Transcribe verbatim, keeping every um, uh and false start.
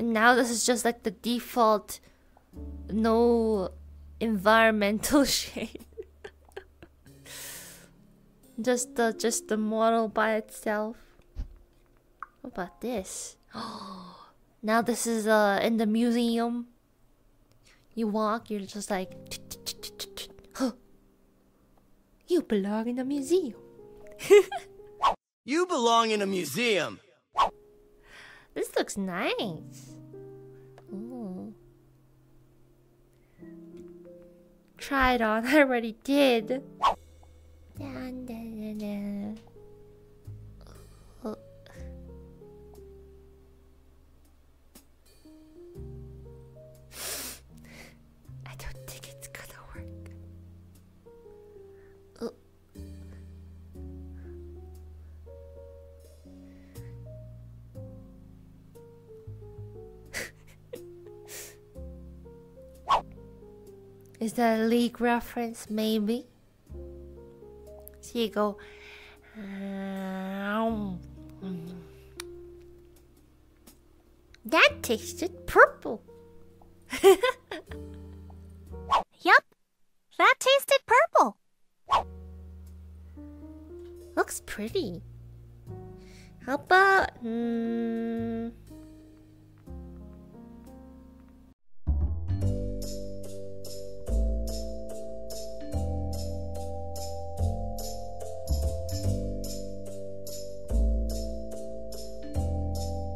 And now this is just like the default, no environmental shade. Just the just the model by itself. What about this? Oh, now this is uh in the museum. You walk, you're just like, huh. You belong in a museum. You belong in a museum. This looks nice. Ooh. Try it on. I already did. Dun, dun, dun, dun. Oh. I don't think it's gonna work. Oh. Is that a leak reference? Maybe. Here you go. Um, that tasted purple. Yep, that tasted purple. Looks pretty. How about? Um,